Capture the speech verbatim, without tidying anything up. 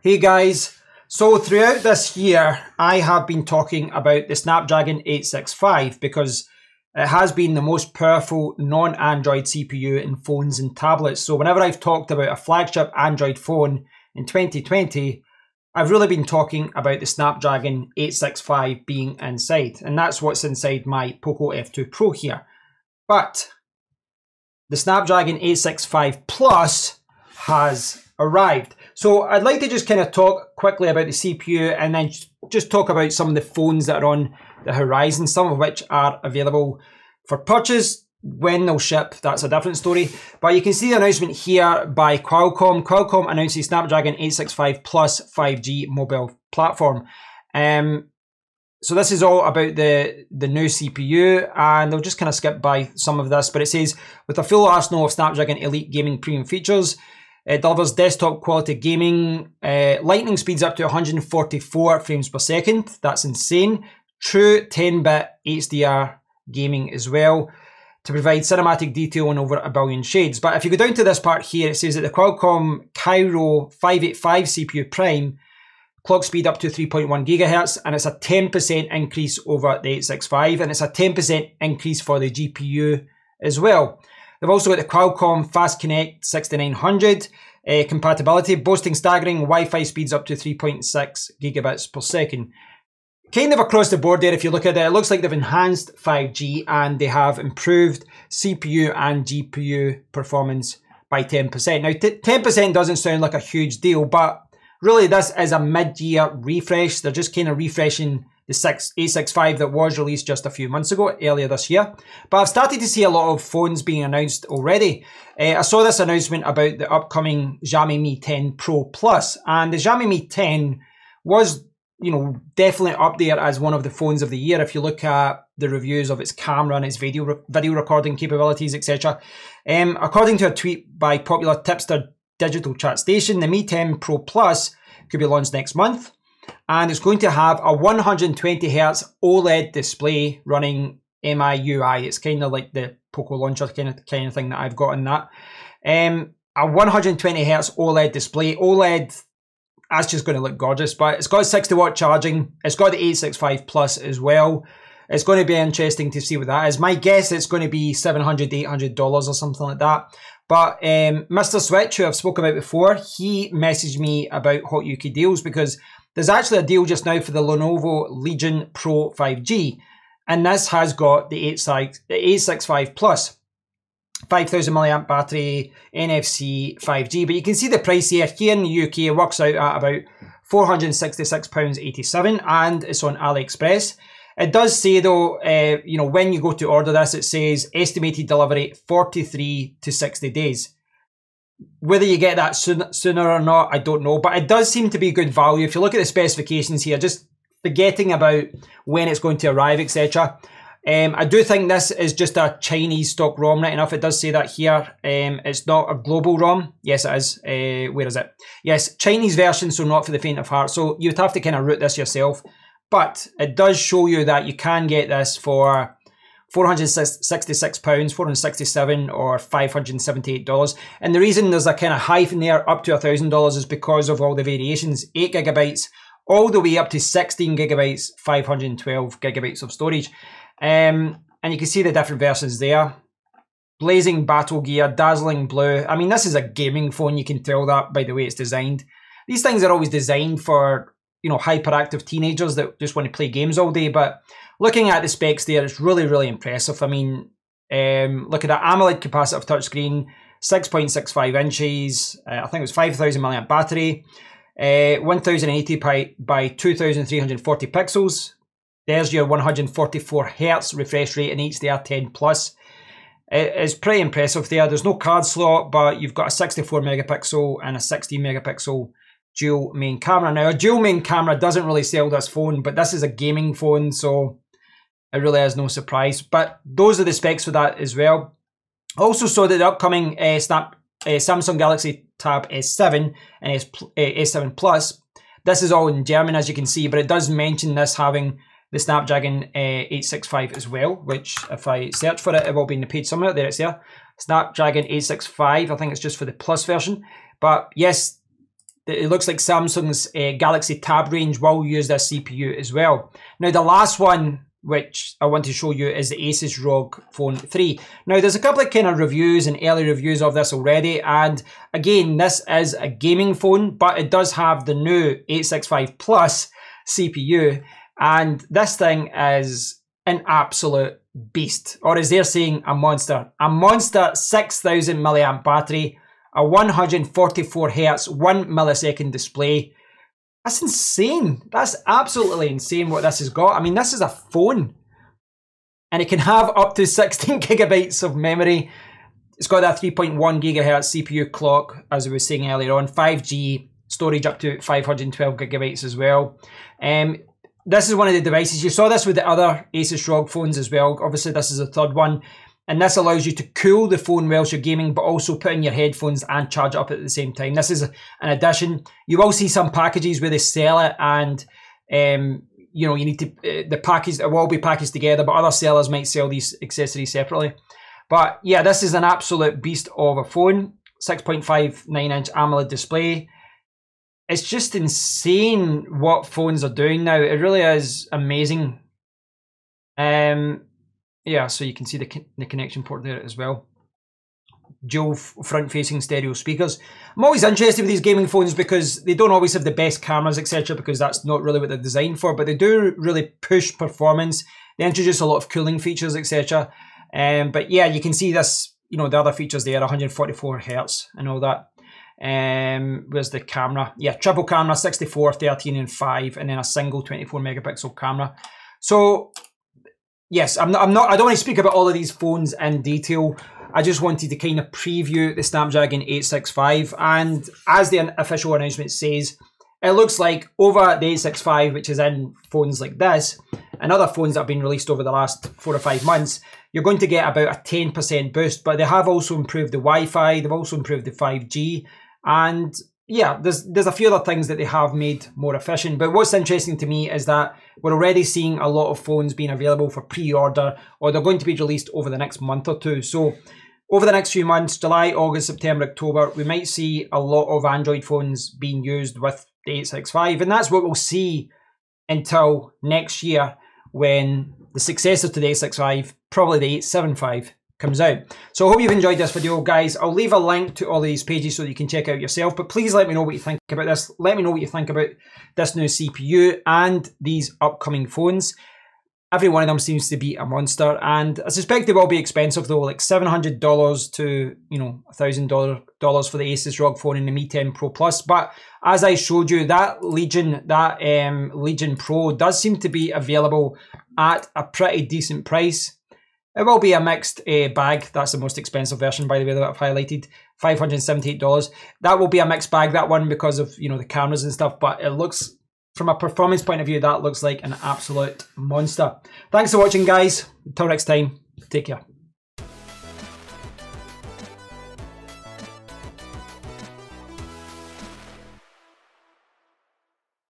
Hey guys, so throughout this year I have been talking about the Snapdragon eight sixty-five because it has been the most powerful non-Android C P U in phones and tablets. So whenever I've talked about a flagship Android phone in twenty twenty, I've really been talking about the Snapdragon eight sixty-five being inside, and that's what's inside my Poco F two Pro here. But the Snapdragon eight sixty-five Plus has arrived. So I'd like to just kind of talk quickly about the C P U and then just talk about some of the phones that are on the horizon, some of which are available for purchase. When they'll ship, that's a different story. But you can see the announcement here by Qualcomm. Qualcomm announces Snapdragon eight sixty-five Plus five G mobile platform. Um, so this is all about the, the new C P U, and they'll just kind of skip by some of this. But it says, with a full arsenal of Snapdragon Elite gaming premium features, it delivers desktop quality gaming, uh, lightning speeds up to one hundred forty-four frames per second. That's insane. True ten bit H D R gaming as well, to provide cinematic detail in over a billion shades. But if you go down to this part here, it says that the Qualcomm Cairo five eighty-five C P U Prime clock speed up to three point one gigahertz, and it's a ten percent increase over the eight sixty-five, and it's a ten percent increase for the G P U as well. They've also got the Qualcomm FastConnect sixty-nine hundred uh, compatibility, boasting staggering Wi-Fi speeds up to three point six gigabits per second. Kind of across the board there, if you look at it, it looks like they've enhanced five G and they have improved C P U and G P U performance by ten percent. Now, ten percent doesn't sound like a huge deal, but really this is a mid-year refresh. They're just kind of refreshing the eight sixty-five that was released just a few months ago, earlier this year. But I've started to see a lot of phones being announced already. Uh, I saw this announcement about the upcoming Xiaomi Mi ten Pro Plus, and the Xiaomi Mi ten was, you know, definitely up there as one of the phones of the year. If you look at the reviews of its camera and its video re video recording capabilities, et cetera. Um, according to a tweet by popular tipster Digital Chat Station, the Mi ten Pro Plus could be launched next month, and it's going to have a one hundred twenty hertz OLED display running M I U I. It's kind of like the Poco launcher kind of kind of thing that I've got in that. Um, a one hundred twenty hertz OLED display. OLED, that's just going to look gorgeous, but it's got sixty watt charging. It's got the eight sixty-five Plus as well. It's going to be interesting to see what that is. My guess, it's going to be seven hundred to eight hundred dollars or something like that. But um, Mister Switch, who I've spoken about before, he messaged me about Hot U K deals because there's actually a deal just now for the Lenovo Legion Pro five G. And this has got the eight sixty-five Plus. five thousand milliamp battery, N F C, five G, but you can see the price here. Here in the U K, it works out at about four hundred sixty-six pounds eighty-seven, and it's on AliExpress. It does say though, uh, you know, when you go to order this, it says estimated delivery forty-three to sixty days. Whether you get that soon, sooner or not, I don't know, but it does seem to be good value. If you look at the specifications here, just forgetting about when it's going to arrive, et cetera. Um, I do think this is just a Chinese stock ROM, right enough. It does say that here. Um, it's not a global ROM. Yes, it is. Uh, where is it? Yes, Chinese version, so not for the faint of heart. So you would have to kind of root this yourself. But it does show you that you can get this for four hundred sixty-six pounds, four hundred sixty-seven pounds or five hundred seventy-eight dollars. And the reason there's a kind of hyphen there up to one thousand dollars is because of all the variations, eight gigabytes all the way up to sixteen gigabytes, five hundred twelve gigabytes of storage. Um, and you can see the different versions there. Blazing Battle Gear, Dazzling Blue. I mean, this is a gaming phone. You can tell that by the way it's designed. These things are always designed for, you know, hyperactive teenagers that just want to play games all day. But looking at the specs there, it's really, really impressive. I mean, um, look at that AMOLED capacitive touchscreen, six point six five inches. Uh, I think it was five thousand milliamp battery. Uh, one thousand eighty by two thousand three hundred forty pixels. There's your one hundred forty-four hertz refresh rate in H D R ten plus. It's pretty impressive there. There's no card slot, but you've got a sixty-four megapixel and a sixteen megapixel dual main camera. Now, a dual main camera doesn't really sell this phone, but this is a gaming phone, so it really is no surprise. But those are the specs for that as well. I also saw that the upcoming uh, Snap, uh, Samsung Galaxy Tab S seven and S, uh, S seven Plus, this is all in German, as you can see, but it does mention this having the Snapdragon uh, eight sixty-five as well, which if I search for it, it will be in the page somewhere. There it's there. Snapdragon eight sixty-five, I think it's just for the Plus version. But yes, It looks like Samsung's uh, Galaxy Tab range will use this C P U as well. Now, the last one, which I want to show you, is the Asus ROG Phone three. Now, there's a couple of kind of reviews and early reviews of this already. And again, this is a gaming phone, but it does have the new eight sixty-five Plus C P U. And this thing is an absolute beast, or as they're saying, a monster. A monster six thousand milliamp battery, a one hundred forty-four hertz, one millisecond display. That's insane. That's absolutely insane what this has got. I mean, this is a phone, and it can have up to sixteen gigabytes of memory. It's got that three point one gigahertz C P U clock, as I was saying earlier on, five G storage up to five hundred twelve gigabytes as well. Um, this is one of the devices. You saw this with the other Asus ROG phones as well. Obviously, this is the third one. And this allows you to cool the phone whilst you're gaming, but also put in your headphones and charge it up at the same time. This is an addition. You will see some packages where they sell it, and um, you know, you need to uh, the package. It will be packaged together, but other sellers might sell these accessories separately. But yeah, this is an absolute beast of a phone. six point five nine inch AMOLED display. It's just insane what phones are doing now. It really is amazing. Um. Yeah, so you can see the, the connection port there as well. Dual front-facing stereo speakers. I'm always interested with these gaming phones because they don't always have the best cameras, et cetera, because that's not really what they're designed for, but they do really push performance. They introduce a lot of cooling features, et cetera. Um, but yeah, you can see this, you know, the other features there, one hundred forty-four hertz and all that. Um, where's the camera? Yeah, triple camera, sixty-four, thirteen, and five, and then a single twenty-four megapixel camera. So... Yes, I'm not, I'm not, I don't want to speak about all of these phones in detail. I just wanted to kind of preview the Snapdragon eight sixty-five, and as the official announcement says, it looks like over the eight sixty-five, which is in phones like this, and other phones that have been released over the last four or five months, you're going to get about a ten percent boost, but they have also improved the Wi-Fi, they've also improved the five G, and yeah, there's there's a few other things that they have made more efficient. But what's interesting to me is that we're already seeing a lot of phones being available for pre-order, or they're going to be released over the next month or two. So over the next few months, July, August, September, October, we might see a lot of Android phones being used with the eight sixty-five. And that's what we'll see until next year when the successor to the eight sixty-five, probably the eight seventy-five, comes out. So I hope you've enjoyed this video, guys. I'll leave a link to all these pages so that you can check out yourself, but please let me know what you think about this. Let me know what you think about this new C P U and these upcoming phones. Every one of them seems to be a monster, and I suspect they will be expensive though, like seven hundred dollars to, you know, one thousand dollars for the Asus ROG Phone and the Mi ten Pro Plus. But as I showed you, that Legion, that um, Legion Pro does seem to be available at a pretty decent price. It will be a mixed uh, bag. That's the most expensive version, by the way, that I've highlighted, five hundred seventy-eight dollars. That will be a mixed bag, that one, because of, you know, the cameras and stuff, but it looks, from a performance point of view, that looks like an absolute monster. Thanks for watching, guys. Until next time, take care.